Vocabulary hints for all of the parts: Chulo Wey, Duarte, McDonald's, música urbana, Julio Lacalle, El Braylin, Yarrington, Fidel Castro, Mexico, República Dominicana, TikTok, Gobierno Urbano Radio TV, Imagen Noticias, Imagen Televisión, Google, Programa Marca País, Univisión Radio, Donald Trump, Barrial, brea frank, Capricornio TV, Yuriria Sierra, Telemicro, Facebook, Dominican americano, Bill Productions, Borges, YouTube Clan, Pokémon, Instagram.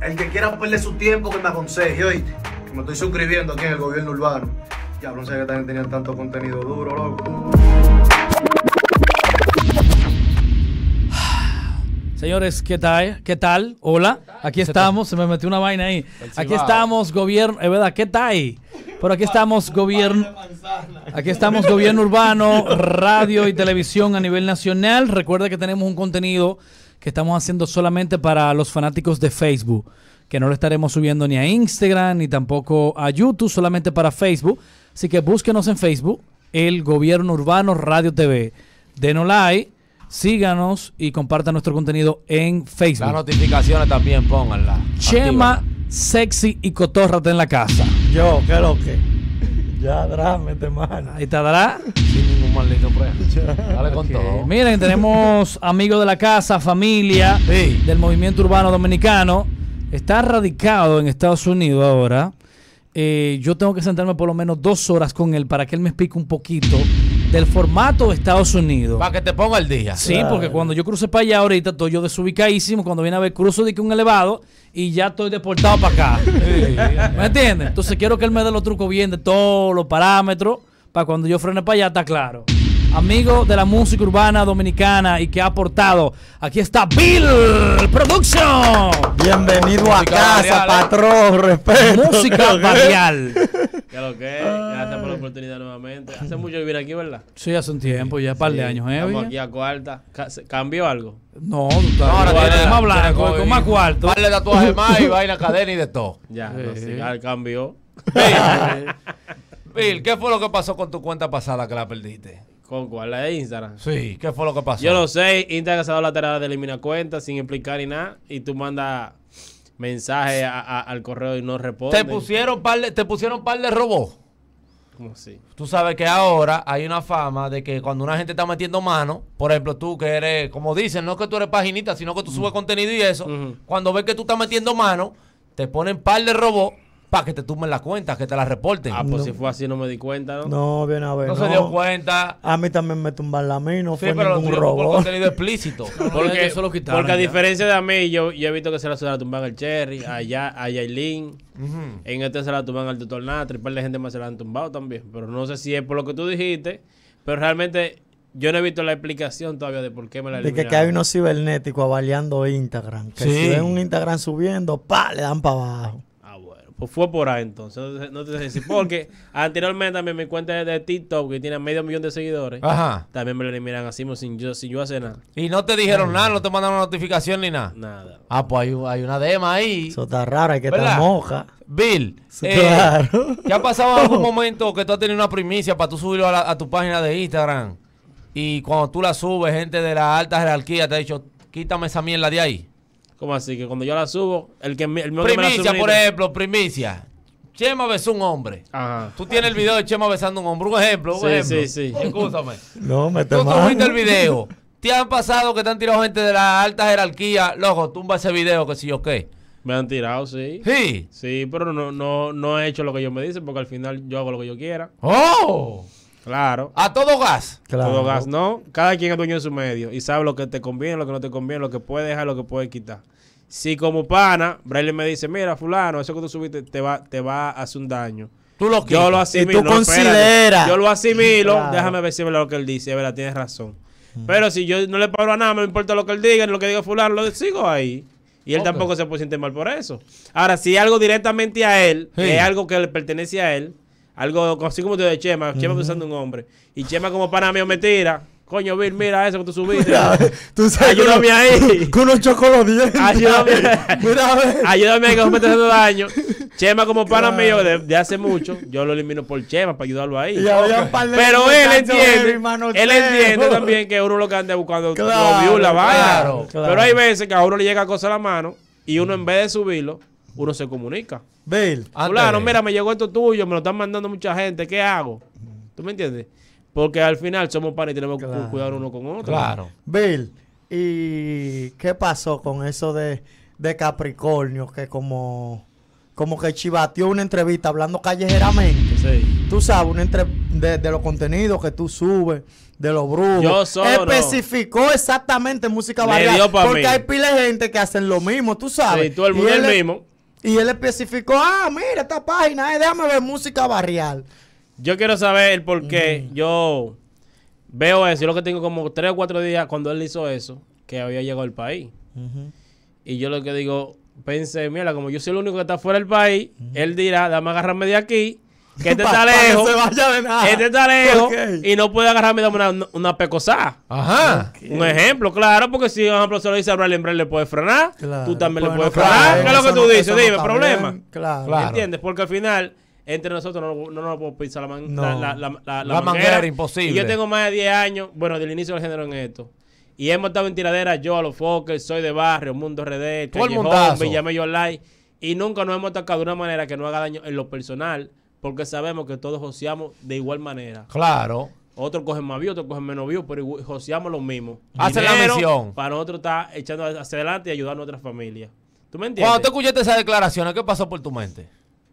El que quiera perder su tiempo, que me aconseje, oíste. Que me estoy suscribiendo aquí en el Gobierno Urbano. Ya, no sé que también tenían tanto contenido duro, loco. Señores, ¿qué tal? ¿Qué tal? Hola, aquí estamos, se me metió una vaina ahí. Aquí estamos, gobierno, es verdad, ¿qué tal? Pero aquí estamos, Gobierno Urbano, radio y televisión a nivel nacional. Recuerda que tenemos un contenido que estamos haciendo solamente para los fanáticos de Facebook, que no lo estaremos subiendo ni a Instagram, ni tampoco a YouTube, solamente para Facebook. Así que búsquenos en Facebook, el Gobierno Urbano Radio TV. Denos like. Síganos y compartan nuestro contenido en Facebook. Las notificaciones también pónganlas. Chema, actívala. Sexy y Cotórrate en la casa. Yo, ¿qué lo que? Ya, Drá, mete mano. Ahí está Drá. Sin ningún maldito problema. Dale con todo. Miren, tenemos amigos de la casa, familia del movimiento urbano dominicano. Está radicado en Estados Unidos ahora. Yo tengo que sentarme por lo menos 2 horas con él para que él me explique un poquito del formato de Estados Unidos. Para que te ponga el día. Sí, claro. Porque cuando yo crucé para allá ahorita, estoy yo desubicadísimo. Cuando viene a ver, cruzo de que un elevado y ya estoy deportado para acá. Sí, ¿me entiendes? Entonces quiero que él me dé los trucos bien de todos los parámetros para cuando yo frene para allá, está claro. Amigo de la música urbana dominicana y que ha aportado. Aquí está Bill Productions. Bienvenido a casa, patrón. Respeto. Música barrial. ¿Qué lo que es? Gracias por la oportunidad nuevamente. Hace mucho vivir aquí, ¿verdad? Sí, hace un tiempo, ya un par de años, ¿eh? Estamos aquí a cuarta. ¿Cambió algo? No, tú estás ahora tienes más blanco, con más cuarto. Par de tatuajes más y vaina, cadena y de todo. Ya, no, cambió. Bill, ¿qué fue lo que pasó con tu cuenta pasada que la perdiste? ¿Con cuál? ¿La de Instagram? Sí, ¿qué fue lo que pasó? Yo no sé, Instagram se ha dado la tarea de eliminar cuentas sin explicar ni nada y tú mandas mensajes al correo y no respondes. ¿Te pusieron par de robots? ¿Cómo así? Tú sabes que ahora hay una fama de que cuando una gente está metiendo mano, por ejemplo tú que eres, como dicen, no es que tú eres paginita, sino que tú subes contenido y eso, cuando ves que tú estás metiendo mano, te ponen par de robots para que te tumben las cuentas, que te las reporten. Ah, pues no. Si fue así no me di cuenta, ¿no? No, bien a ver. No se dio cuenta. A mí también me tumban la mía, no fue ningún robo. Por contenido explícito. Porque, porque a diferencia de a mí, yo he visto que se la tumban al Cherry, allá a Yailin. En este se la tumban al Tutor Natra, y par de gente más se la han tumbado también. Pero no sé si es por lo que tú dijiste, pero realmente yo no he visto la explicación todavía de por qué me la eliminaron. De que hay unos cibernéticos avaliando Instagram. Que si ven un Instagram subiendo, ¡pa!, le dan para abajo. Pues fue por ahí entonces, no te sé si, porque anteriormente también mi cuenta de TikTok, que tiene 500,000 de seguidores, también me lo eliminan así sin yo hacer nada. ¿Y no te dijeron nada? ¿No te mandaron notificación ni nada? Nada. Ah, pues hay una dema ahí. Eso está raro, hay que estar moja. Bill, claro. ¿Te ha pasado algún momento que tú has tenido una primicia para tú subirlo a tu página de Instagram y cuando tú la subes, gente de la alta jerarquía te ha dicho, quítame esa mierda de ahí? ¿Cómo así? Que cuando yo la subo, primicia, por ejemplo, primicia. Chema besó un hombre. Ajá. Tú tienes el video de Chema besando un hombre. Un ejemplo. Sí. Escúchame. No, me tú subiste el video. ¿Te han pasado que te han tirado gente de la alta jerarquía? Loco, tumba ese video, que si yo qué. Me han tirado, sí. ¿Sí? Sí, pero no he hecho lo que ellos me dicen porque al final yo hago lo que yo quiera. ¡Oh! Claro. A todo gas. Claro. Todo gas, ¿no? Cada quien es dueño de su medio y sabe lo que te conviene, lo que no te conviene, lo que puedes dejar, lo que puedes quitar. Si como pana, Braylin me dice, mira, fulano, eso que tú subiste te va a hacer un daño. Tú lo quitas. Yo lo asimilo. Y tú consideras. Yo lo asimilo. Claro. Déjame ver si es lo que él dice. Es verdad, tienes razón. Pero si yo no le paro a nada, me importa lo que él diga, lo que diga fulano, lo sigo ahí. Y él tampoco se puede sentir mal por eso. Ahora, si algo directamente a él, que es algo que le pertenece a él, algo así como te de Chema, Chema besando un hombre. Y Chema como pana mío me tira. Coño, Bill, mira eso que tú subiste. Mira, tú sabes, ayúdame ahí. Con unos chocolates. Ayúdame. Ayúdame ahí que no me estás haciendo daño. Chema como pana mío de hace mucho. Yo lo elimino por Chema para ayudarlo ahí. Pero él entiende. Él entiende también que uno lo que anda buscando. Claro, la vaina. Pero hay veces que a uno le llega cosa a la mano y uno en vez de subirlo, uno se comunica. Bill, claro, mira, me llegó esto tuyo, me lo están mandando mucha gente, ¿qué hago? ¿Tú me entiendes? Porque al final somos panes y tenemos que cuidar uno con otro. Claro. Bill, ¿y qué pasó con eso de Capricornio? Que como que chivateó una entrevista hablando callejeramente. Sí. tú sabes, una de los contenidos que tú subes, de los brujos. Especificó exactamente música variada. Porque hay pila de gente que hacen lo mismo, tú sabes. Sí, todo el mundo es el mismo. Y él especificó, ah, mira esta página, déjame ver música barrial. Yo quiero saber el por qué. Yo veo eso, yo lo que tengo como 3 o 4 días cuando él hizo eso, que había llegado al país. Y yo lo que digo, pensé, mira, como yo soy el único que está fuera del país, él dirá, dame agarrarme de aquí, que este está lejos, que se vaya de nada. Este está lejos, okay, y no puede agarrarme de una pecosá. Ajá. Okay. Un ejemplo, claro, porque si, por ejemplo, se lo dice a Braylin, le puede frenar, claro, tú también bueno, le puedes frenar. ¿Qué es lo que tú dices? Dime, no problema. Bien, claro. ¿Entiendes? Porque al final, entre nosotros no nos podemos pisar la manguera. Imposible. Y yo tengo más de 10 años, bueno, del inicio del género en esto. Y hemos estado en tiradera, yo a los Fokker, soy de barrio, Mundo RD, Callejón, Villamello Online. Y nunca nos hemos atacado de una manera que no haga daño en lo personal, porque sabemos que todos joseamos de igual manera. Claro. Otros cogen más views, otros cogen menos views, pero joseamos lo mismo. Hacen la misión. Para nosotros está echando hacia adelante y ayudar a nuestras familias. ¿Tú me entiendes? Cuando tú escuchaste esas declaraciones, ¿qué pasó por tu mente?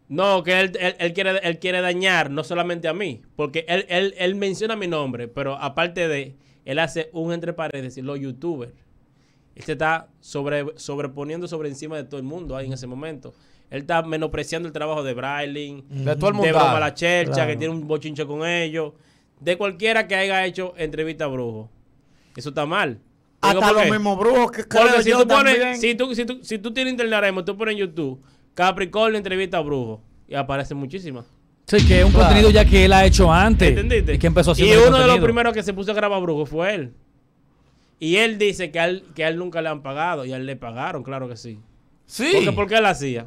No, que él quiere dañar, no solamente a mí, porque él menciona mi nombre, pero aparte de... Él hace un entre paréntesis, los youtubers. Él se está sobreponiendo sobre encima de todo el mundo ahí en ese momento. Él está menospreciando el trabajo de Braylin, de todo el mundo, de Broma la Chercha, claro, que tiene un bochincho con ellos, de cualquiera que haya hecho entrevista a brujos. Eso está mal. Hasta los mismos brujos que creo si yo tú también. Pones, si tú tienes internet, tú pones en YouTube Capricornio entrevista a brujos y aparecen muchísimas. Sí, que es un contenido ya que él ha hecho antes. ¿Entendiste? Y que empezó haciendo y uno contenido de los primeros que se puso a grabar brujo fue él. Y él dice que a él nunca le han pagado. Y a él le pagaron, claro que sí. Sí. ¿Por qué él hacía?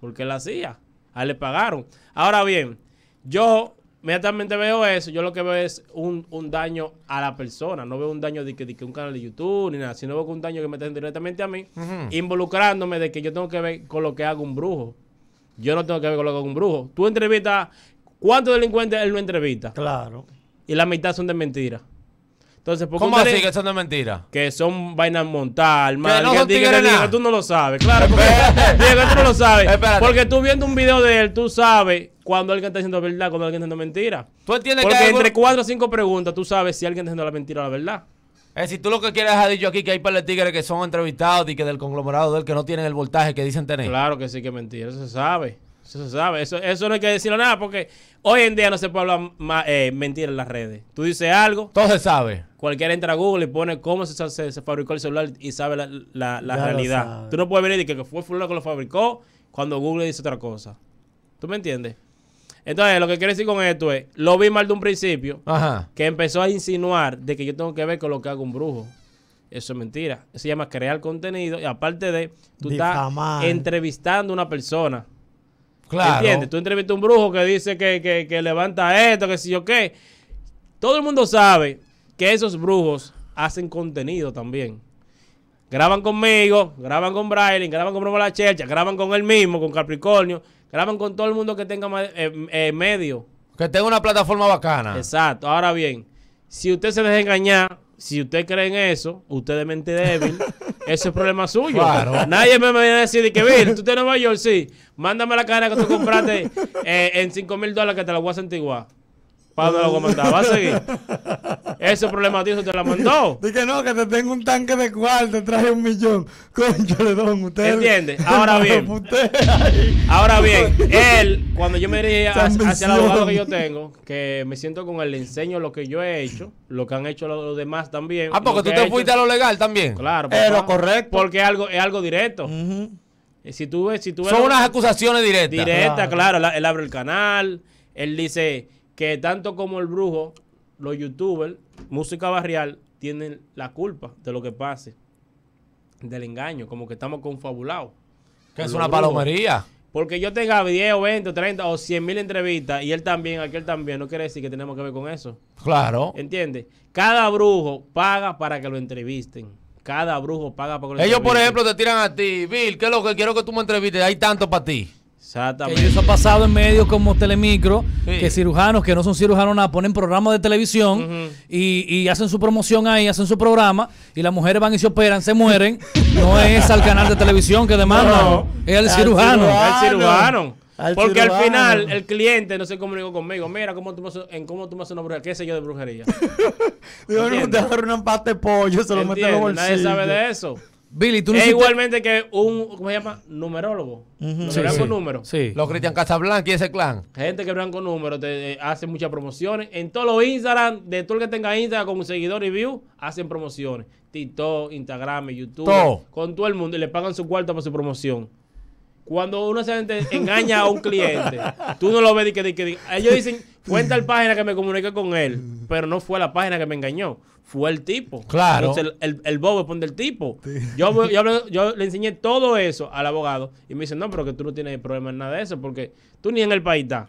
Porque él hacía. A él le pagaron. Ahora bien, yo inmediatamente veo eso. Yo lo que veo es un daño a la persona. No veo un daño de que un canal de YouTube ni nada. Sino veo un daño que me está haciendo directamente a mí. Involucrándome de que yo tengo que ver con lo que haga un brujo. Yo no tengo que ver con un brujo. Tú entrevistas, ¿cuántos delincuentes él no entrevista? Claro. Y la mitad son de mentira. Entonces, ¿cómo así que son de mentira? Que son vainas montadas, hermano. Que tú no lo sabes. Claro, porque tú no lo sabes. Espérate. Porque tú viendo un video de él, tú sabes cuando alguien está diciendo verdad, cuando alguien está diciendo mentira. ¿Tú entiendes porque que hay entre 4 o 5 preguntas, tú sabes si alguien está diciendo la mentira o la verdad? Es decir, tú lo que quieres ha dicho aquí que hay par de tigres que son entrevistados y que del conglomerado de él que no tienen el voltaje que dicen tener. Claro que sí, que es mentira. Eso se sabe. Eso se sabe. Eso no hay que decirlo nada porque hoy en día no se puede hablar más, mentira en las redes. Tú dices algo. Todo se sabe. Cualquiera entra a Google y pone cómo se fabricó el celular y sabe la realidad. Tú no puedes venir y que fue fulano que lo fabricó cuando Google dice otra cosa. ¿Tú me entiendes? Entonces, lo que quiero decir con esto es, lo vi mal de un principio, que empezó a insinuar de que yo tengo que ver con lo que hago un brujo. Eso es mentira. Eso se llama crear contenido y aparte de, tú difamar. Estás entrevistando a una persona. Claro. ¿Entiendes? Tú entrevistas a un brujo que dice que levanta esto, que si yo qué. Todo el mundo sabe que esos brujos hacen contenido también. Graban conmigo, graban con Braylin, graban con Broma la Chercha, graban con él mismo, con Capricornio. Graban con todo el mundo que tenga medio. Que tenga una plataforma bacana. Exacto. Ahora bien, si usted se deja engañar, si usted cree en eso, usted es mente débil, ese es problema suyo. Claro. Nadie me viene a decir que, mira, tú estás en Nueva York, sí, mándame la cadena que tú compraste en $5,000 que te la voy a santiguar. ¿Para dónde lo comentaba? ¿Va a seguir? Ese problema tío, te la mandó. Dije, no, que te tengo un tanque de cuarto, traje $1 millón. Concholedón, usted. ¿Entiendes? Ahora bien. Ahora bien, él, cuando yo me dirigí hacia el abogado que yo tengo, que me siento con él, le enseño lo que yo he hecho, lo que han hecho los demás también. Ah, porque tú te fuiste a lo legal también. Claro. Es lo correcto. Porque es algo directo. Si tú ves son unas acusaciones directas. Directas, claro. Él abre el canal, él dice... Que tanto como el brujo, los youtubers, música barrial, tienen la culpa de lo que pase, del engaño, como que estamos confabulados. Que es una palomería. Porque yo tenga 10, 20, 30 o 100,000 entrevistas y él también, aquel también, no quiere decir que tenemos que ver con eso. Claro. ¿Entiendes? Cada brujo paga para que lo entrevisten. Cada brujo paga para que lo entrevisten. Ellos, por ejemplo, te tiran a ti, Bill, ¿qué es lo que quiero que tú me entrevistes? Hay tanto para ti. Exactamente. Eso ha pasado en medios como Telemicro, que cirujanos que no son cirujanos nada ponen programas de televisión y hacen su promoción ahí, hacen su programa y las mujeres van y se operan, se mueren. No es al canal de televisión que demandan, no, es al cirujano. Porque al final el cliente no se comunicó conmigo. Mira, ¿cómo tú me haces una brujería? ¿Qué sé yo de brujería? Digo, no te agarro un empate de pollo, se lo mete en el bolsillo. Nadie sabe de eso. Billy, tú no es igualmente que un, ¿cómo se llama? Numerólogo. Sí, blanco sí. Número. Sí. Los Cristian Casablanca y ese clan. Gente que blanco número, te hace muchas promociones. En todos los Instagram, de todo el que tenga Instagram con seguidor y view, hacen promociones. TikTok, Instagram, YouTube. Todo. Con todo el mundo. Y le pagan su cuarto para su promoción. Cuando uno se engaña a un cliente, tú no lo ves y que ellos dicen, cuenta la página que me comuniqué con él, pero no fue la página que me engañó, fue el tipo. Claro. Entonces el bobo pone el tipo. Sí. Yo le enseñé todo eso al abogado y me dicen, no, pero que tú no tienes problema en nada de eso, porque tú ni en el país estás.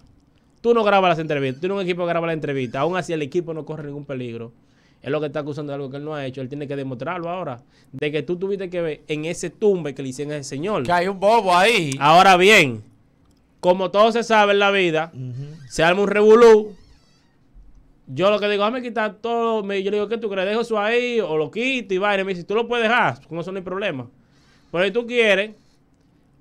Tú no grabas las entrevistas, tú tienes un equipo que graba las entrevistas, aún así el equipo no corre ningún peligro. Es lo que está acusando de algo que él no ha hecho. Él tiene que demostrarlo ahora. De que tú tuviste que ver en ese tumbe que le hicieron a ese señor. Que hay un bobo ahí. Ahora bien, como todo se sabe en la vida, se arma un revolú. Yo lo que digo, déjame quitar todo. Yo le digo, ¿qué tú crees? Dejo eso ahí o lo quito y vaina. Me dice, tú lo puedes dejar. Con eso no hay problema. Pero si tú quieres,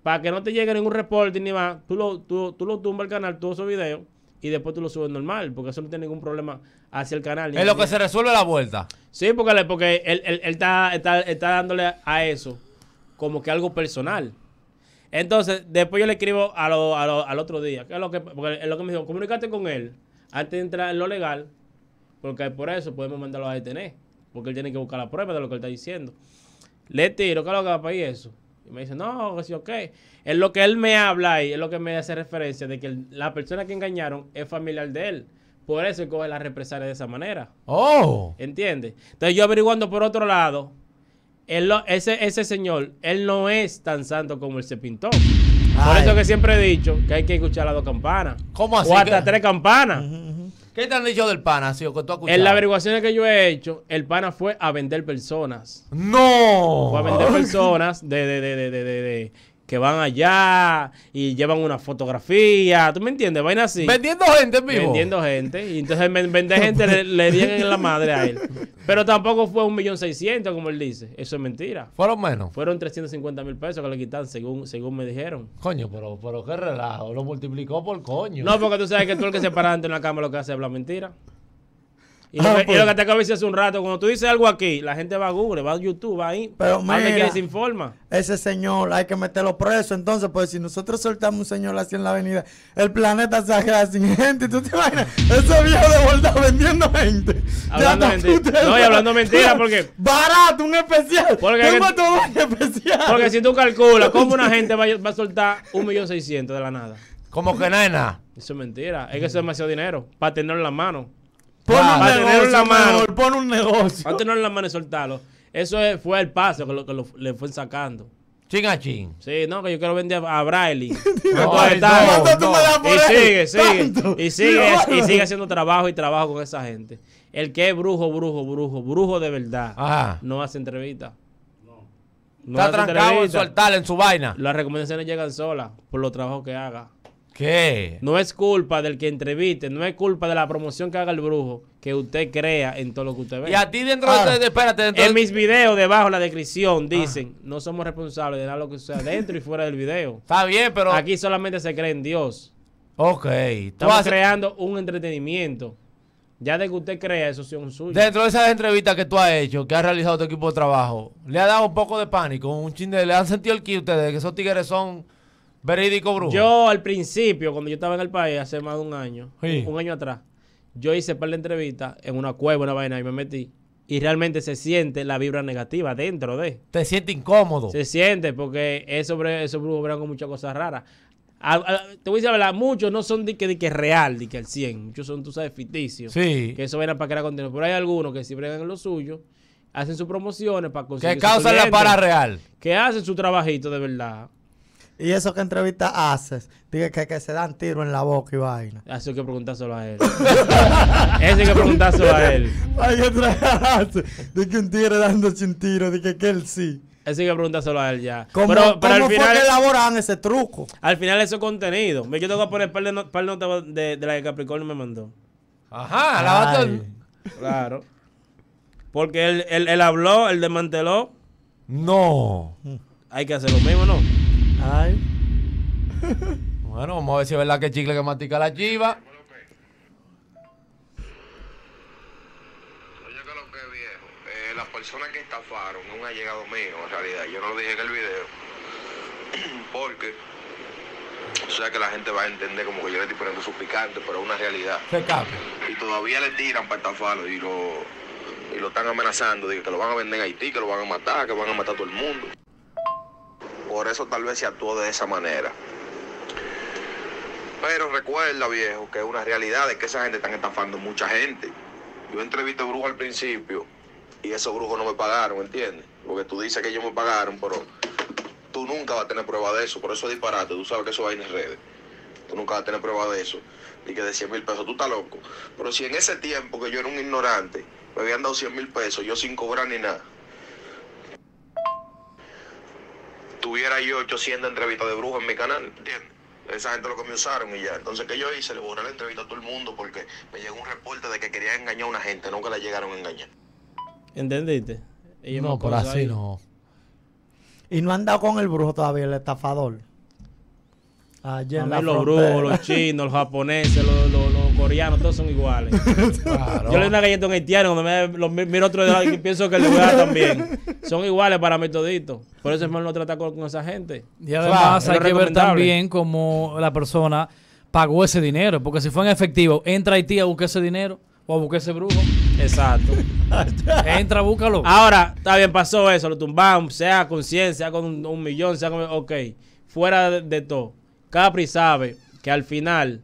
para que no te llegue ningún reporte ni más, tú lo tumbas el canal, todos esos videos. Y después tú lo subes normal, porque eso no tiene ningún problema hacia el canal. Es lo que se resuelve la vuelta. Sí, porque él está dándole a eso como que algo personal. Entonces, después yo le escribo al otro día. Que es lo que, porque es lo que me dijo, comunícate con él antes de entrar en lo legal, porque por eso podemos mandarlo a detener, porque él tiene que buscar la prueba de lo que él está diciendo. Le tiro, ¿qué es lo que va para ahí eso? Y me dice, no, que sí, ok. Es lo que él me habla y es lo que me hace referencia de que la persona que engañaron es familiar de él. Por eso él coge las represalias de esa manera. ¡Oh! ¿Entiendes? Entonces yo averiguando por otro lado, ese señor, él no es tan santo como él se pintó. Ay. Por eso que siempre he dicho que hay que escuchar las dos campanas. ¿Cómo así? O hasta tres campanas. ¿Qué te han dicho del pana, si, o que tú has escuchado? En las averiguaciones que yo he hecho, el pana fue a vender personas. ¡No! Fue a vender personas que van allá y llevan una fotografía. ¿Tú me entiendes? Vaina así. Vendiendo gente, vivo. Vendiendo gente. Y entonces vender gente le dieron en la madre a él. Pero tampoco fue 1.600.000, como él dice. Eso es mentira. ¿Fueron menos? Fueron 350.000 pesos que le quitaron, según me dijeron. Coño, pero qué relajo. Lo multiplicó por coño. No, porque tú sabes que tú el que se para ante una cámara lo que hace es hablar mentira. Y lo que te acabo de decir hace un rato, cuando tú dices algo aquí, la gente va a Google, va a YouTube, va ahí. Pero mira, que se informa. Ese señor hay que meterlo preso. Entonces, pues si nosotros soltamos un señor así en la avenida, el planeta se queda sin gente. ¿Tú te imaginas? Ese viejo de vuelta vendiendo gente. Hablando mentira, porque barato, un especial. Porque si tú calculas, ¿cómo una gente va a soltar 1.600.000 de la nada? Como que nena. Eso es mentira. Es que eso es demasiado dinero para tenerlo en la mano. Pon un negocio. Para tenerlo en la mano y soltarlo. Eso fue el paso que le fue sacando. Chin a chin. Sí, no, que yo quiero vender a Braylin. Y sigue haciendo trabajo con esa gente. El que es brujo de verdad. Ajá. No hace entrevistas. No está trancado en su altar, en su vaina. Las recomendaciones llegan solas por los trabajos que haga. ¿Qué? No es culpa del que entreviste, no es culpa de la promoción que haga el brujo, que usted crea en todo lo que usted ve. Y a ti en mis videos, debajo en la descripción, dicen, no somos responsables de nada lo que sea dentro y fuera del video. Está bien, pero aquí solamente se cree en Dios. Ok. Estamos creando un entretenimiento. Ya de que usted crea, eso sí es un suyo. Dentro de esas entrevistas que tú has hecho, que has realizado tu equipo de trabajo, ¿le ha dado un poco de pánico? ¿Le han sentido el ki ustedes? Que esos tigres son verídico brujo. Yo al principio, cuando yo estaba en el país hace más de un año, un año atrás, yo hice un par de entrevistas en una cueva, una vaina, y me metí. Y realmente se siente la vibra negativa dentro de. Te siente incómodo. Se siente porque esos brujos verán con muchas cosas raras. Te voy a decir la verdad, muchos no son de que real, de que al 100. Muchos son, tú sabes, ficticios. Sí. Que eso era para crear contenido. Pero hay algunos que si bregan en lo suyo, hacen sus promociones para conseguir. Que causan la para real. Que hacen su trabajito de verdad. Y eso que entrevistas haces, dije que se dan tiro en la boca y vaina. Eso hay que preguntárselo a él. Eso hay que preguntárselo a él. Hay que tragarse. De que un tigre dándose un tiro, de que él sí. Eso hay que preguntárselo a él ya. Pero al final, ¿cómo elaboran ese truco? Al final eso es contenido. Yo tengo que poner par de notas de la que Capricornio me mandó. Ajá, la bata. Claro. Porque él habló, él desmanteló. No. Hay que hacer lo mismo, ¿no? Ay. Bueno, vamos a ver si es verdad que chicle que mastica la chiva. Oye, que lo que es viejo. Las personas que estafaron, un allegado mío, en realidad, yo no lo dije en el video. Porque, o sea que la gente va a entender como que yo le estoy poniendo su picante, pero es una realidad. Se cambia. Y todavía le tiran para estafarlo y lo están amenazando, de que lo van a vender en Haití, que van a matar a todo el mundo. Por eso tal vez se actuó de esa manera. Pero recuerda, viejo, que es una realidad, es que esa gente están estafando mucha gente. Yo entrevisté a brujos al principio y esos brujos no me pagaron, ¿entiendes? Porque tú dices que ellos me pagaron, pero tú nunca vas a tener prueba de eso. Por eso es disparate, tú sabes que eso va en redes. Tú nunca vas a tener prueba de eso. Y que de 100 mil pesos, tú estás loco. Pero si en ese tiempo que yo era un ignorante, me habían dado 100 mil pesos, yo sin cobrar ni nada. Tuviera yo 800 entrevistas de brujos en mi canal, ¿entiendes? Esa gente lo que me usaron y ya. Entonces, ¿qué yo hice? Le borré la entrevista a todo el mundo porque me llegó un reporte de que querían engañar a una gente, no que la llegaron a engañar. ¿Entendiste? Ellos no, por así ahí. No. Y no han dado con el brujo todavía, el estafador. Ayer en la los frontera. Brujos, los chinos, los japoneses, los coreanos, todos son iguales. Claro. Yo le doy una galleta a un haitiano, cuando me miro otro de lado y pienso que le voy a dar también. Son iguales para mí toditos. Por eso es mejor no tratar con esa gente. Y además hay que ver también cómo la persona pagó ese dinero. Porque si fue en efectivo, entra a Haití a buscar ese dinero o a buscar ese brujo. Exacto. Entra, búscalo. Ahora, está bien, pasó eso, lo tumbaron, sea con 100, sea con un millón, sea con... Ok, fuera de todo. Capri sabe que al final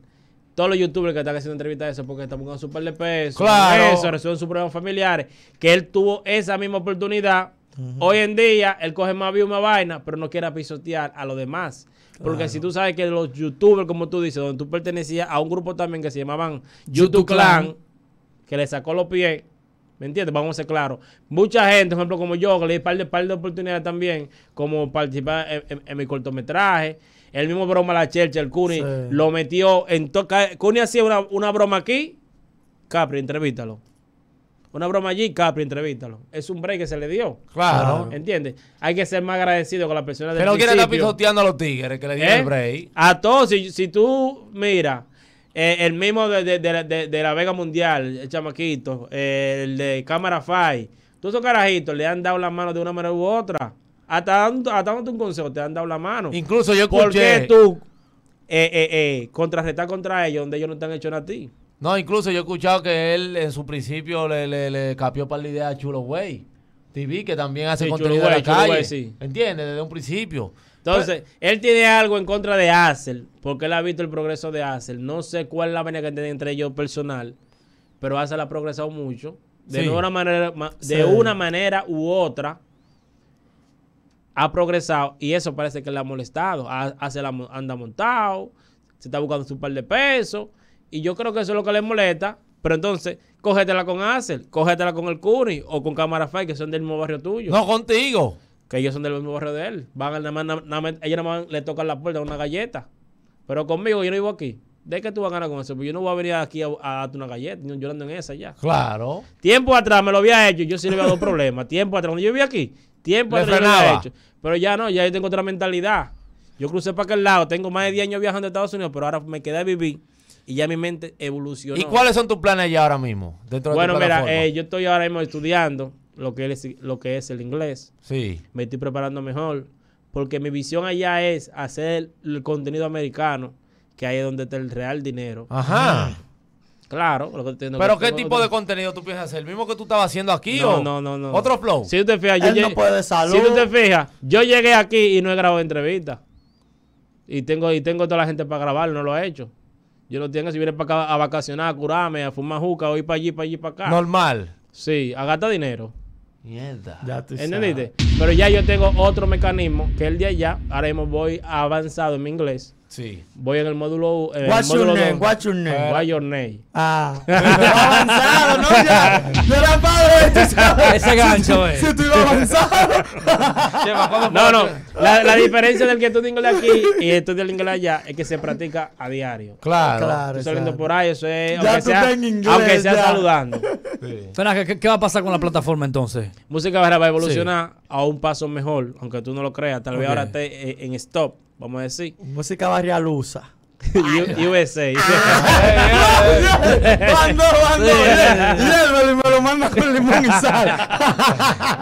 todos los youtubers que están haciendo entrevistas de eso porque están buscando su par de pesos, claro. Eso, resuelven sus problemas familiares, que él tuvo esa misma oportunidad. Hoy en día él coge más view, más vaina, pero no quiere pisotear a los demás. Porque si tú sabes que los youtubers, como tú dices, donde tú pertenecías a un grupo también que se llamaban YouTube Clan, que le sacó los pies, ¿me entiendes? Vamos a ser claros. Mucha gente, por ejemplo, como yo, que le di par de oportunidades también, como participar en mi cortometraje. El mismo broma la Chercha, el Cuni, sí. Lo metió en todo. Cuni hacía una broma aquí, Capri, entrevístalo. Una broma allí, Capri, entrevístalo. Es un break que se le dio. Claro. ¿Entiendes? Hay que ser más agradecido con las personas del principio. Pero no quiere estar pisoteando a los tigres que le dieron el break. A todos. Si tú, mira, el mismo de la Vega Mundial, el chamaquito, el de Cámara Fai, todos esos carajitos le han dado las manos de una manera u otra. Hasta dándote un consejo, te han dado la mano. Incluso yo escuché. ¿Por qué tú contrarrestar contra ellos donde ellos no te han hecho nada a ti? No, incluso yo he escuchado que él en su principio le capió para la idea a Chulo Wey TV, que también hace contenido de la calle. Wey, sí. ¿Entiendes? Desde un principio. Entonces, pues, él tiene algo en contra de Hazel, porque él ha visto el progreso de Hazel. No sé cuál es la manera que tiene entre ellos personal, pero Hazel ha progresado mucho. De, sí. Una manera u otra. Ha progresado y eso parece que le ha molestado. Anda montado, se está buscando su par de pesos y yo creo que eso es lo que le molesta. Pero entonces, cógetela con Hazel, cógetela con el Cuni o con Cámara Fai, que son del mismo barrio tuyo. No, contigo. Que ellos son del mismo barrio de él. Van a ellos nada más le tocan la puerta a una galleta. Pero conmigo yo no vivo aquí. ¿De qué tú vas a ganar con eso? Pues yo no voy a venir aquí a darte una galleta. Yo ando en esa ya. Claro. Tiempo atrás me lo había hecho. Yo sí le había dado problemas. Tiempo atrás. Cuando yo vivía aquí. Tiempo atrás yo lo había hecho. Pero ya no. Ya yo tengo otra mentalidad. Yo crucé para aquel lado. Tengo más de 10 años viajando a Estados Unidos. Pero ahora me quedé a vivir. Y ya mi mente evolucionó. ¿Y cuáles son tus planes ya ahora mismo? Bueno, mira. Yo estoy ahora mismo estudiando lo que es el inglés. Sí. Me estoy preparando mejor. Porque mi visión allá es hacer el contenido americano. Que ahí es donde está el real dinero. Ajá. Claro. Pero ¿qué tipo de contenido tú piensas hacer? ¿El mismo que tú estabas haciendo aquí o...? No. ¿Otro flow? Si tú te fijas, yo llegué aquí y no he grabado entrevistas. Y tengo toda la gente para grabar, no lo he hecho. Yo no tengo, si vienes para acá a vacacionar, a curarme, a fumar juca, o ir para allí, para acá. Normal. Sí, a gastar dinero. Mierda. Ya tú sabes. Pero ya yo tengo otro mecanismo, que el de allá. Ahora mismo voy avanzado en mi inglés. Sí. Voy en el módulo. What's your name? Ah. Avanzado, ¿no? Ya. De la padre. Ese gancho, Si tú ibas avanzado. No. La diferencia del que tú de inglés aquí y esto del inglés allá es que se practica a diario. Claro. Estoy saliendo por ahí, eso es. Ya tú estás en inglés. Aunque sea saludando. Sí. Pero, ¿qué va a pasar con la plataforma entonces? Música Barra va a evolucionar a un paso mejor, aunque tú no lo creas. Tal vez ahora esté en stop. Vamos a decir. Música barrialusa. USA. Mandó. Hierve y me lo manda con limón y sal.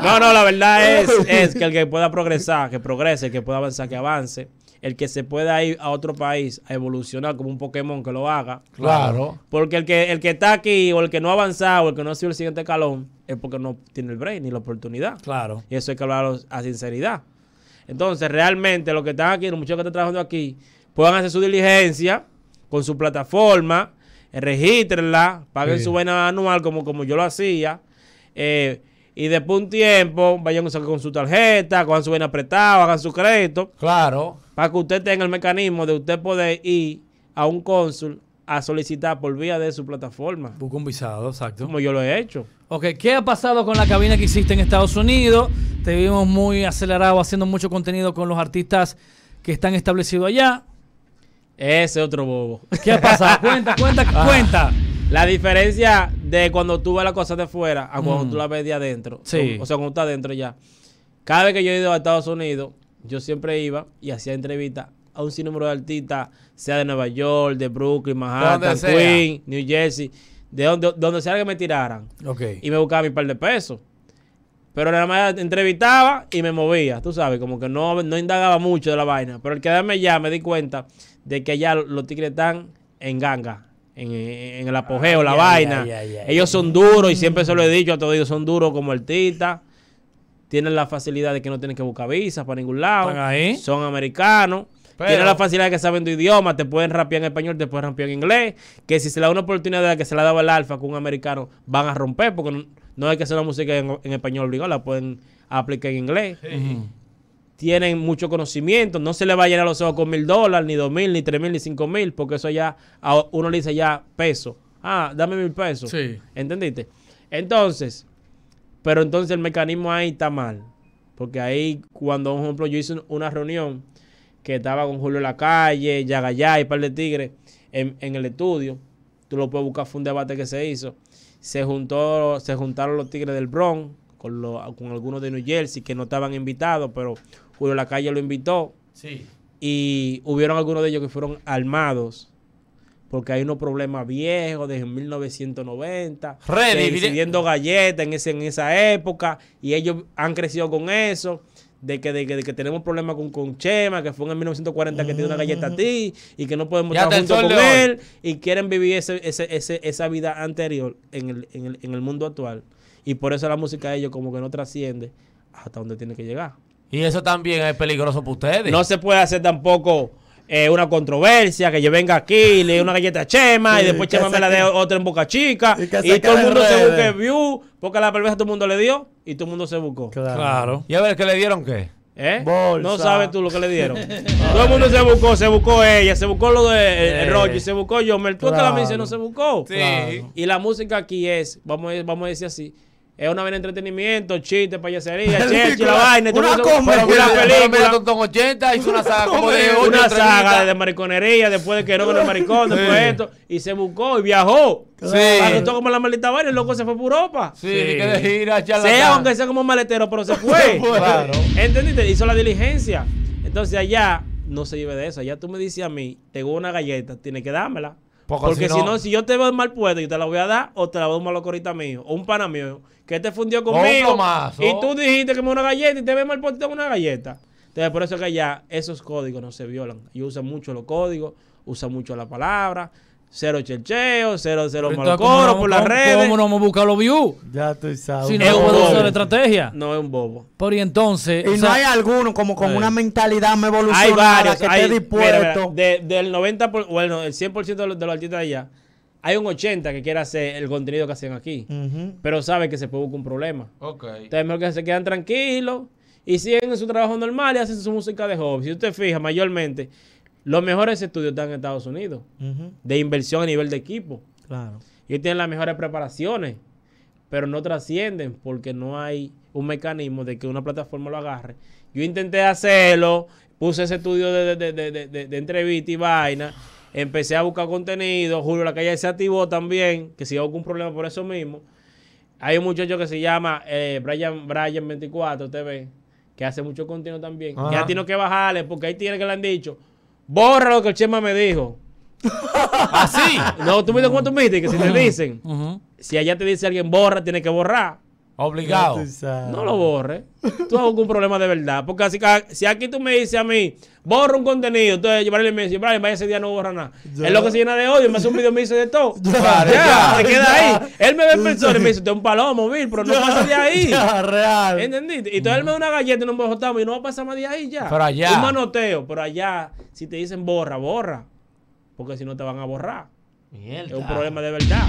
No, la verdad es que el que pueda progresar, que progrese, el que pueda avanzar, que avance. El que se pueda ir a otro país a evolucionar como un Pokémon, que lo haga. Claro. Porque el que está aquí, o el que no ha avanzado, o el que no ha sido el siguiente escalón, es porque no tiene el break ni la oportunidad. Claro. Y eso hay que hablarlo a sinceridad. Entonces, realmente, los que están aquí, los muchachos que están trabajando aquí, puedan hacer su diligencia con su plataforma, regístrenla, paguen su vaina anual como yo lo hacía, y después un tiempo, vayan con su tarjeta, cojan su vaina apretado, hagan su crédito. Claro. Para que usted tenga el mecanismo de usted poder ir a un cónsul a solicitar por vía de su plataforma. Busca un visado, exacto. Como yo lo he hecho. Ok, ¿qué ha pasado con la cabina que hiciste en Estados Unidos? Te vimos muy acelerado haciendo mucho contenido con los artistas que están establecidos allá. Ese otro bobo. ¿Qué ha pasado? Cuenta. La diferencia de cuando tú ves las cosas de fuera a cuando tú las ves de adentro. Sí. O sea, cuando estás adentro ya. Cada vez que yo he ido a Estados Unidos, yo siempre iba y hacía entrevistas a un sinnúmero de artistas, sea de Nueva York, de Brooklyn, Manhattan, Queens, New Jersey, de donde sea que me tiraran. Okay. Y me buscaba mi par de pesos. Pero nada más entrevistaba y me movía, tú sabes, como que no indagaba mucho de la vaina. Pero al quedarme allá me di cuenta de que allá los tigres están en ganga, en el apogeo, la vaina. Ellos son duros y siempre se lo he dicho a todos ellos, son duros como artistas. Tienen la facilidad de que no tienen que buscar visas para ningún lado. ¿Están ahí? Son americanos. Pero tienen la facilidad de que saben tu idioma. Te pueden rapear en español, te pueden rapear en inglés. Que si se le da una oportunidad de la que se le daba el alfa con un americano, van a romper. Porque no hay que hacer la música en español obligado. La pueden aplicar en inglés. Sí. Tienen mucho conocimiento. No se les va a llenar los ojos con $1000, ni $2000, ni $3000, ni $5000. Porque eso ya, a uno le dice ya peso. Ah, dame $1000. Sí. ¿Entendiste? Entonces... Pero entonces el mecanismo ahí está mal. Porque ahí, cuando, por ejemplo, yo hice una reunión que estaba con Julio Lacalle, Yagayá y un par de tigres en el estudio. Tú lo puedes buscar, fue un debate que se hizo. Se juntaron los tigres del Bronx con algunos de New Jersey que no estaban invitados, pero Julio Lacalle lo invitó. Sí. Y hubieron algunos de ellos que fueron armados. Porque hay unos problemas viejos desde 1990, recibiendo galletas en esa época, y ellos han crecido con eso, de que tenemos problemas con Chema, que fue en el 1940 que te dio una galleta a ti, y que no podemos estar juntos con él, y quieren vivir esa vida anterior en el mundo actual. Y por eso la música de ellos como que no trasciende hasta donde tiene que llegar. Y eso también es peligroso para ustedes. No se puede hacer tampoco... una controversia, que yo venga aquí y le dé una galleta a Chema, y después Chema me la dé otra en Boca Chica, y todo el mundo se busque view, porque la perversa todo el mundo le dio y todo el mundo se buscó. Claro. ¿Y a ver qué le dieron qué? Bolsa. No sabes tú lo que le dieron. Todo el mundo se buscó ella, se buscó lo de Roger, se buscó yo. Tú hasta la mención no se buscó. Sí. Claro. Y la música aquí es, vamos a decir así, es una vaina de entretenimiento, chiste, payasería, cheche, la vaina. Una comedia. Una película. Tontón 80 hizo una saga como de 8. Una saga de mariconería, después de que no con el maricón, después de esto. Y se buscó y viajó. Sí. Agotó como la maldita vaina, el loco se fue por Europa. Sí, que de gira, charla. Sea aunque sea como maletero, pero se fue. Claro. ¿Entendiste? Hizo la diligencia. Entonces allá no se lleve de eso. Allá tú me dices a mí, tengo una galleta, tienes que dármela. Porque si yo te veo mal puesto, yo te la voy a dar o te la voy a dar un locorita mío o un pana mío que te fundió conmigo y tú dijiste que me una galleta y te ves mal puesto y te da una galleta. Entonces, por eso es que allá esos códigos no se violan. Yo uso mucho los códigos, uso mucho la palabra, cero chelcheo, cero malcoro por las redes. ¿Cómo no hemos buscado los views? Ya tú sabes. Si no es una estrategia. No es un bobo. Pero y entonces... Y no hay alguno como con una mentalidad más evolucionada. Hay varios. Que esté dispuesto. Del 90%, bueno, el 100% de los artistas de allá, hay un 80% que quiere hacer el contenido que hacen aquí. Pero sabe que se puede buscar un problema. Okay. Entonces mejor que se quedan tranquilos y siguen en su trabajo normal y hacen su música de hobby. Si usted fija, mayormente... Los mejores estudios están en Estados Unidos, de inversión a nivel de equipo. Claro. Y tienen las mejores preparaciones, pero no trascienden porque no hay un mecanismo de que una plataforma lo agarre. Yo intenté hacerlo, puse ese estudio de entrevista y vaina, empecé a buscar contenido, Julio Lacalle se activó también, que si hubo algún problema por eso mismo. Hay un muchacho que se llama Brian 24 TV, que hace mucho contenido también. Ya tiene que bajarle porque ahí tiene que le han dicho... Borra lo que el Chema me dijo. Así. No, tú viste cuánto viste que si te dicen, si allá te dice alguien borra, tienes que borrar. Obligado. No lo borres. Tú hago un problema de verdad. Porque así, si aquí tú me dices a mí, borra un contenido, entonces Braylin me dice, Braylin, vaya ese día no borra nada. Él lo que se llena de odio, me hace un video y me dice de todo. Ya, se queda ahí. Él me ve en persona y me dice, usted es un palomo, Bill, pero no pasa de ahí. Ya, real. ¿Entendiste? Y entonces él me da una galleta y no me bojotamos y no va a pasar más de ahí ya. Pero allá. Un manoteo, pero allá, si te dicen borra, borra. Porque si no te van a borrar. Mierda. Es un problema de verdad.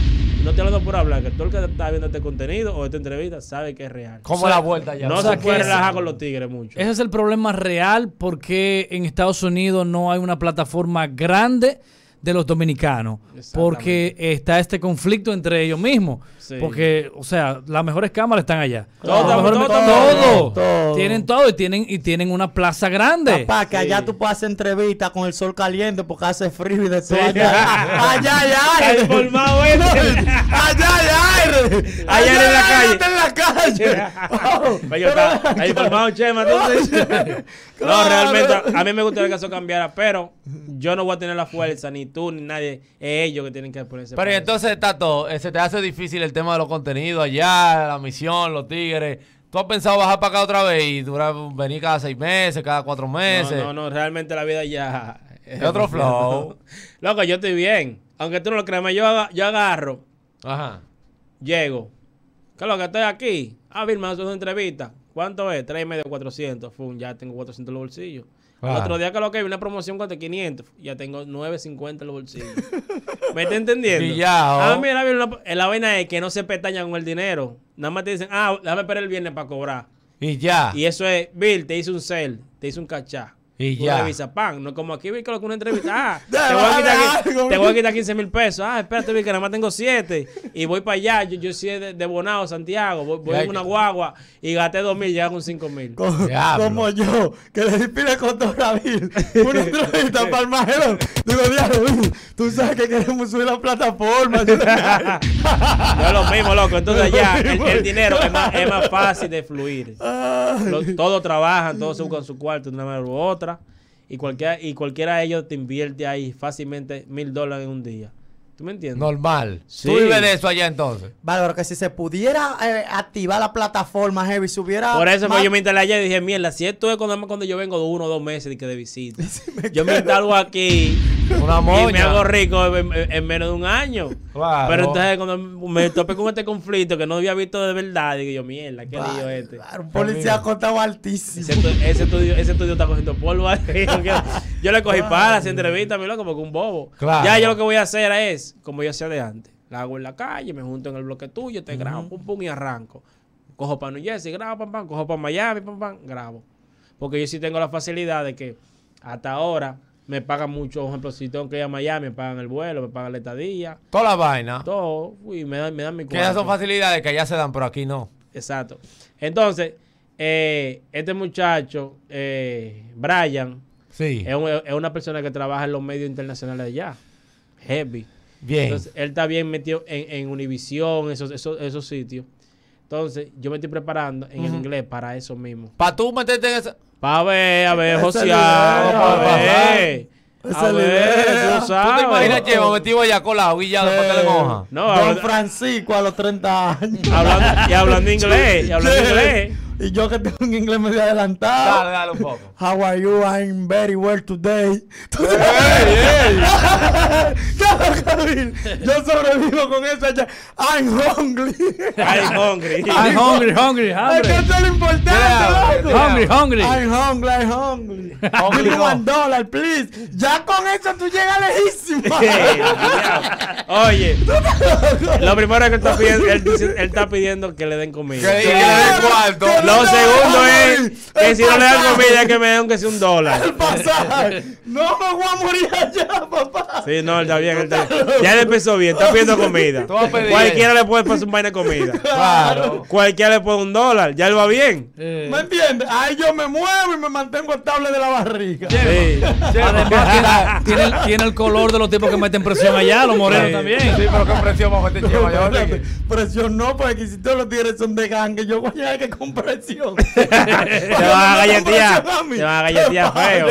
No te hablando por hablar, que todo el que está viendo este contenido o esta entrevista sabe que es real. Como la vuelta ya. No se puede relajar con los tigres mucho. Ese es el problema real, porque en Estados Unidos no hay una plataforma grande de los dominicanos. Porque está este conflicto entre ellos mismos. Sí. Porque, o sea, las mejores cámaras están allá. Todo. Tienen todo y tienen una plaza grande. Papá, que allá tú puedes hacer entrevistas con el sol caliente porque hace frío y de todo. Allá. No, realmente a mí me gustaría que eso cambiara, pero yo no voy a tener la fuerza, ni tú, ni nadie. Es ellos que tienen que ponerse. Pero entonces, Tato, se te hace difícil el tema de los contenidos allá, la misión, los tigres. ¿Tú has pensado bajar para acá otra vez y venir cada 6 meses, cada 4 meses? No, realmente la vida ya es otro flow. Loco, yo estoy bien. Aunque tú no lo creas, yo agarro. Ajá. Llego. ¿Qué es lo que estoy aquí? Ah, Vilma, eso es una entrevista. ¿Cuánto es? 3,5, 400. Fum, ya tengo 400 en los bolsillos. Ah. El otro día que lo que vi una promoción con 500, ya tengo 9.50 en los bolsillos. ¿Me está entendiendo? Pillado. Ah, mira, la vaina es que no se pestaña con el dinero. Nada más te dicen, ah, déjame esperar el viernes para cobrar. Y ya. Y eso es, Bill, te hice un sell, te hice un cachá. Y tú ya. Revisa, pan. No como aquí, Bill, que lo que una entrevista. Ah, te voy a quitar 15,000 pesos. Ah, espérate, Bill, que nada más tengo 7. Y voy para allá. Yo sí de Bonao, Santiago. Voy en una guagua y gasté 2,000, ya con 5,000. Como yo, que le inspire con todo a Bill. Una entrevista para el majero. Digo, diablo, tú sabes que queremos subir la plataforma. No es lo mismo, loco. Entonces ya el dinero es más fácil de fluir. Todos trabajan, todos se buscan su cuarto de una manera u otra. Y cualquiera de ellos te invierte ahí fácilmente $1,000 en un día. ¿Tú me entiendes? Normal. Sí. Tú vives de eso allá entonces. Vale, pero que si se pudiera activar la plataforma, Heavy, subiera. Por eso yo me instalé allá y dije, mierda, si esto es cuando yo vengo de 1 o 2 meses de que de visita. Yo me instalo aquí y me hago rico en menos de un año. Claro. Pero entonces cuando me topé con este conflicto que no había visto de verdad, digo yo, mierda, qué lío este. Un policía contado altísimo. Ese estudio está cogiendo polvo ahí. Yo le cogí para hacer entrevista, mi loco, porque un bobo. Claro. Ya yo lo que voy a hacer es, como yo hacía de antes, la hago en la calle, me junto en el bloque tuyo, te grabo, pum, pum, y arranco. Cojo para New Jersey, grabo, pam, pam, cojo para Miami, pam, pam, grabo. Porque yo sí tengo la facilidad de que hasta ahora me pagan mucho. Por ejemplo, si tengo que ir a Miami, me pagan el vuelo, me pagan la estadía. Toda la vaina. Todo. Y me dan mi cuarto. Que esas son facilidades que allá se dan, pero aquí no. Exacto. Entonces, este muchacho, Braylin, sí, es una persona que trabaja en los medios internacionales de allá. Heavy. Bien. Entonces, él está bien metido en Univisión, esos sitios. Entonces, yo me estoy preparando en inglés para eso mismo. Para tú meterte en esa... A ver, José. A ver, tú sabes. ¿Tú te imaginas que me metido allá colado y ya después que le moja? No, Don Francisco a los 30 años. Hablando inglés. Y yo que tengo un inglés medio adelantado. Dale un poco. How are you? I'm very well today. Yo sobrevivo con eso allá. I'm hungry. Es que eso es lo importante, loco. I'm hungry. Give me $1, please. Ya con eso tú llegas lejísimo. Oye, lo primero es que él está pidiendo que le den comida. Que le den cuarto. Lo segundo es que si no le dan comida, que me den aunque sea $1. El pasaje. No me voy a morir allá, papá. Sí, no, está bien. Ya le empezó bien. Está pidiendo comida. Cualquiera le puede pasar un vaina de comida. Claro. Cualquiera le puede $1. Ya le va bien. ¿Me entiendes? Ahí yo me muevo y me mantengo estable de la barriga. Sí. Además, tiene el color de los tipos que meten presión allá, los morenos también. Sí, pero qué presión bajo te lleva allá. Presión no, porque si todos los tigres son de gangue, yo voy a tener que comprar. presión. Te van a galletear. Te van a galletear feo.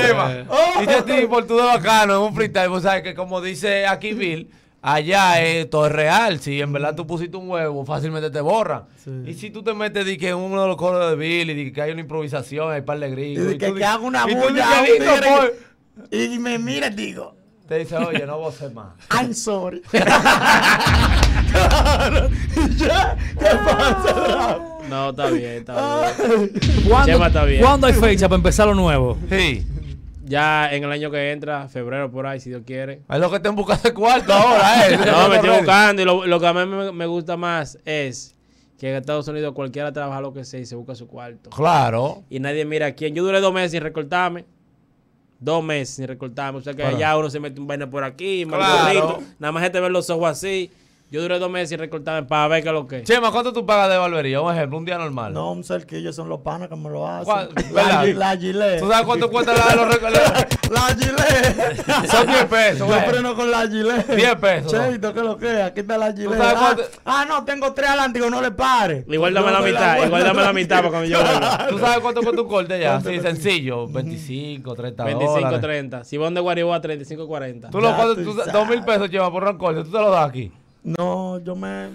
Dice tipo, tú de bacano, en un freestyle, vos sabes que como dice aquí Bill, allá esto es real. Si en verdad tú pusiste un huevo, fácilmente te borran. Sí. Y si tú te metes di que en uno de los coros de Bill y di que hay una improvisación, hay par de gritos. Y que hago una bulla. Y me mira, digo. Te dice, oye, no voy a ser más. I'm sorry. ¿Ya? ¿Qué pasa? No, está bien, está bien. Chema está bien. ¿Cuándo hay fecha para empezar lo nuevo? Sí. Ya en el año que entra, febrero por ahí, si Dios quiere. Es lo que estén buscando de cuarto ahora, ¿eh? No, me estoy buscando. Y lo que a mí me gusta más es que en Estados Unidos cualquiera trabaja lo que sea y se busca su cuarto. Claro. Y nadie mira a quién. Yo duré 2 meses sin recortarme. 2 meses sin recortarme. O sea que allá uno se mete un vaina por aquí, claro. Nada más gente ve los ojos así. Yo duré 2 meses sin recortarme para ver qué es lo que es. Chema, ¿cuánto tú pagas de barbería? Un ejemplo, un día normal. No, un cerquillo, son los panas que me lo hacen. La gilet. ¿Tú sabes cuánto cuesta la de los recortes? La gilet. Son 10 pesos. Yo freno con la gilet. 10 pesos. Cheito, ¿qué es lo que es? Aquí está la gilet. No, tengo 3 adelante, no le pare. Igual dame la mitad, igual dame la mitad para cuando yo vuelva. ¿Tú sabes cuánto cuesta un corte ya? Sí, sencillo. 25, 30 dólares. 25, 30. Si van de Guaribó a 35, 40. Tú lo cuentas, 2,000 pesos llevas por un corte. Tú te lo das aquí. No, yo me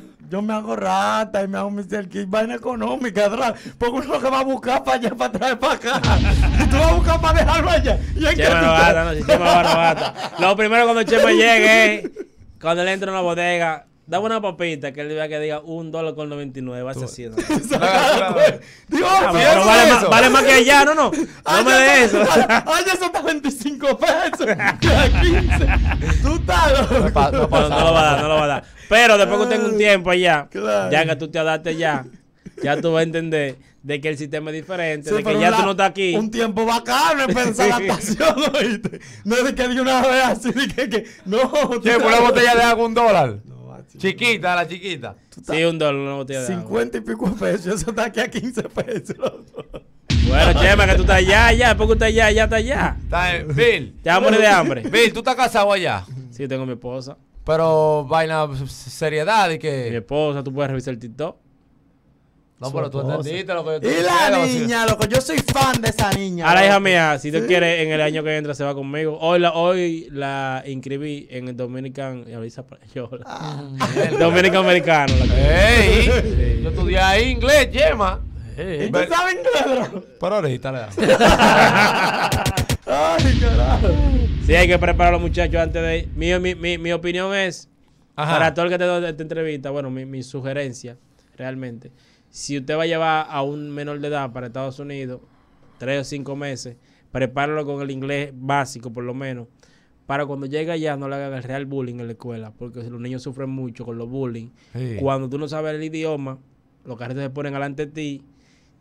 hago rata y me hago mi cerquillo, vaina económica atrás, porque uno lo que va a buscar para allá, para traer para acá, y tú vas a buscar para dejarlo allá. Lo primero cuando Chema llegue, cuando él entra en una bodega, dame una papita que él vea que diga $1.99, va a ser así. Vale más que allá, no. No me de eso. Allá son hasta 25 pesos. 15. Tú estás. No lo va a dar. Pero después que tenga un tiempo allá, ya que tú te adaptes ya tú vas a entender de que el sistema es diferente, de que ya tú no estás aquí. Un tiempo bacano es pensar la pasión, oíste. No es de que de una vez así, de que no. Che, por una botella de agua $1. Chiquita, la chiquita. Sí, $1, una botella de agua. 50 y pico pesos, eso está aquí a 15 pesos. Bueno, Chema, que tú estás allá, después que tú estás allá, está allá. Bill. Te vas a morir de hambre. Bill, ¿tú estás casado allá? Sí, tengo mi esposa. Pero vaina seriedad y que... Mi esposa, tú puedes revisar el TikTok. No, pero tú entendiste lo que yo te dije. Y la niña, loco, yo soy fan de esa niña. A la hija mía, si tú quieres, en el año que entra se va conmigo. Hoy la inscribí en el Dominican americano. Ey, yo estudié ahí inglés, Chema. ¿Y tú sabes inglés, bro? Pero ahorita le das. Ay, carajo. Sí, hay que preparar a los muchachos antes de ir. Mi opinión es, para todo el que te doy esta entrevista, bueno, mi sugerencia, realmente. Si usted va a llevar a un menor de edad para Estados Unidos, 3 o 5 meses, prepáralo con el inglés básico, por lo menos, para cuando llegue allá no le hagan el real bullying en la escuela, porque los niños sufren mucho con los bullying. Sí. Cuando tú no sabes el idioma, los carretes se ponen delante de ti.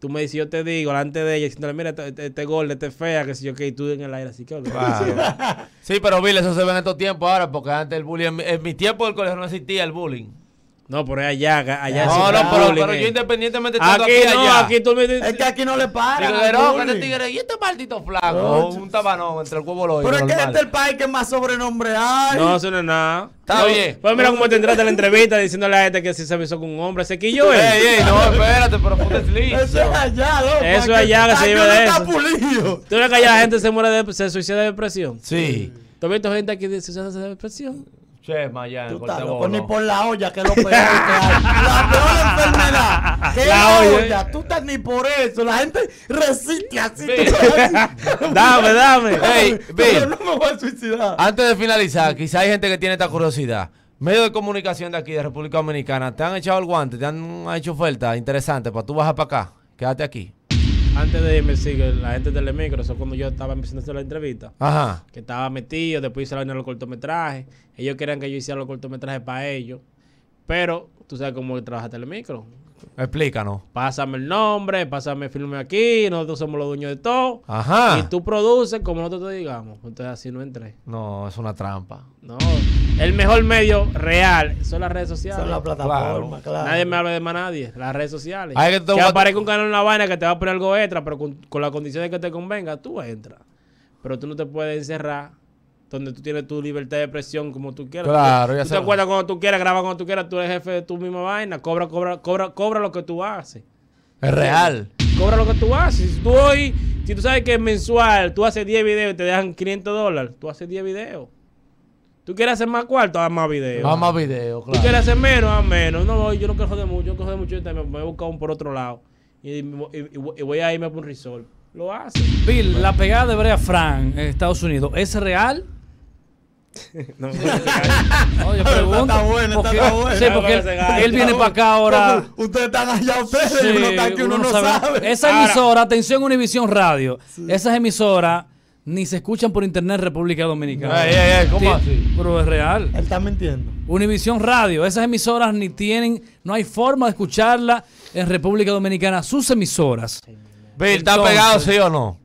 Tú me dices, yo te digo, delante de ella, diciéndole, mira, este gordo, este fea, que si yo, que tú en el aire, así que... Sí, pero Bill, eso se ve en estos tiempos ahora, porque antes el bullying, en mi tiempo del colegio no existía el bullying. No, pero allá pero yo independientemente aquí, aquí tú me dices. Es que aquí no le paran. Y este maldito flaco. Un tabanón entre el huevo y el hoyo. Pero es que este es el país que más sobrenombre hay. No, eso no es nada. Está bien. Pues mira cómo te entraste en la entrevista diciéndole a gente que si se besó con un hombre. Ese que yo es. No, espérate, pero ponte listo. Eso es allá, loco. Eso es allá que se vive de eso. ¿Tú crees que allá la gente se suicida de depresión? Sí. ¿Tú has visto gente aquí que se suicida de depresión? Chema, ya, ni por la olla, que es lo peor que hay. La peor enfermedad, que la olla. Tú estás ni por eso. La gente resiste así. Dame. Hey, Bill, no me voy a suicidar. Antes de finalizar, quizá hay gente que tiene esta curiosidad. Medios de comunicación de aquí, de República Dominicana, te han echado el guante, te han hecho ofertas interesantes para tú bajar para acá. Quédate aquí. Antes de irme, sí, la gente de Telemicro, eso cuando yo estaba empezando a hacer la entrevista, que estaba metido, después hice la vaina de los cortometrajes, ellos querían que yo hiciera los cortometrajes para ellos, pero tú sabes cómo trabaja Telemicro. Explícanos. Pásame el nombre, pásame el filme aquí, nosotros somos los dueños de todo. Y tú produces como nosotros te digamos. Entonces así no entré. No, es una trampa. No, el mejor medio real son las redes sociales. Son las plataformas, claro. Nadie me habla de más nadie, las redes sociales. Hay que aparezca un canal en la vaina que te va a poner algo extra, pero con la condición de que te convenga, tú entras. Pero tú no te puedes encerrar donde tú tienes tu libertad de expresión como tú quieras. Claro, tú te acuerdas cuando tú quieras, graba cuando tú quieras, tú eres jefe de tu misma vaina, cobra lo que tú haces. Es real. cobra lo que tú haces. Si tú hoy, si tú sabes que es mensual, tú haces 10 videos y te dejan $500, tú haces 10 videos. ¿Tú quieres hacer más cuarto? Haz más videos. Haz más videos, claro. ¿Tú quieres hacer menos? Haz menos. No, yo no quiero joder mucho. Yo quiero joder mucho y también me voy a buscar un por otro lado. Y voy a irme por un risol. Lo hace. Bill, bueno, la pegada de Brea Frank en Estados Unidos, ¿es real? No, yo pregunto. Está bueno, porque, está bueno. Sí, porque él viene para acá ahora. Ustedes están allá, ustedes. Sí, uno está aquí, uno no sabe. Esa emisora, atención, Univisión Radio. Sí. Esas emisoras ni se escuchan por internet en República Dominicana. ¿Cómo así? Pero es real. Él está mintiendo. Univisión Radio, esas emisoras ni tienen, no hay forma de escucharla en República Dominicana. Sus emisoras. Bill, ¿está pegado, sí o no?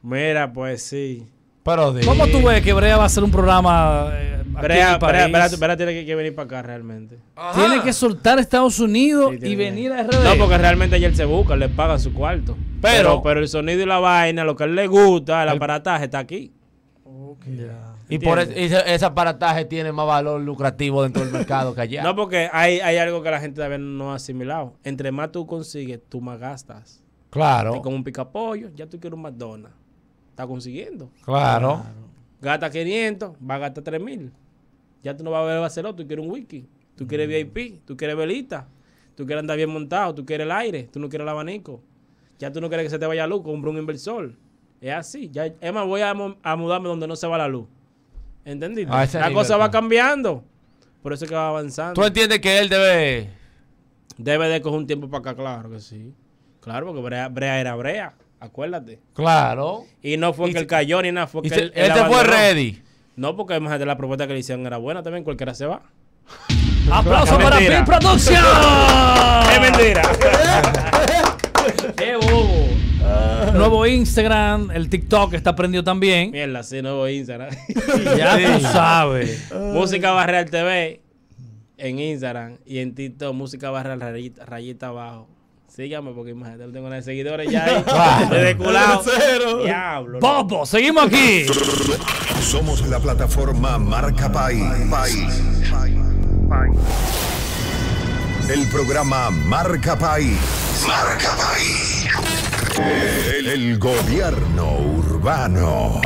Mira, pues sí. Pero ¿cómo tú ves que Brea va a hacer un programa? Brea tiene que venir para acá realmente. Ajá. Tiene que soltar Estados Unidos y venir a RD. No, porque realmente él se busca, él le paga su cuarto. Pero el sonido y la vaina, lo que a él le gusta, el aparataje está aquí. Okay. Yeah. Y por ese aparataje tiene más valor lucrativo dentro del mercado que allá. No, porque hay algo que la gente también no ha asimilado. Entre más tú consigues, tú más gastas. Claro. Y con un picapollo, ya tú quieres un McDonald's. Está consiguiendo. Claro. Gasta 500, va a gastar 3,000. Ya tú no vas a ver hacerlo, tú quieres un wiki. Tú quieres VIP, tú quieres velita. Tú quieres andar bien montado, tú quieres el aire, tú no quieres el abanico. Ya tú no quieres que se te vaya la luz, compra un inversor. Es así. Ya, es más, voy a mudarme donde no se va la luz. ¿Entendiste? Ah, la cosa va cambiando. Por eso es que va avanzando. ¿Tú entiendes que él debe de coger un tiempo para acá? Claro que sí. Claro, porque Brea era Brea, acuérdate. Claro. Y no fue que él cayó ni nada, fue que él abandonó. Fue ready. No, porque además de la propuesta que le hicieron era buena también, cualquiera se va. ¡Aplausos para Bill Productions! ¡Es mentira! ¡Qué bobo! Nuevo Instagram, el TikTok está prendido también. Mierda, sí, nuevo Instagram. Ya tú sabes. Música Barreal TV en Instagram y en TikTok, Música Barreal rayita abajo. Síganme porque imagínate, no tengo nada de seguidores ya ahí. Wow. Desde culado. Diablo. Popo, seguimos aquí. Somos la plataforma Marca País. El programa Marca País. Marca País. El gobierno urbano.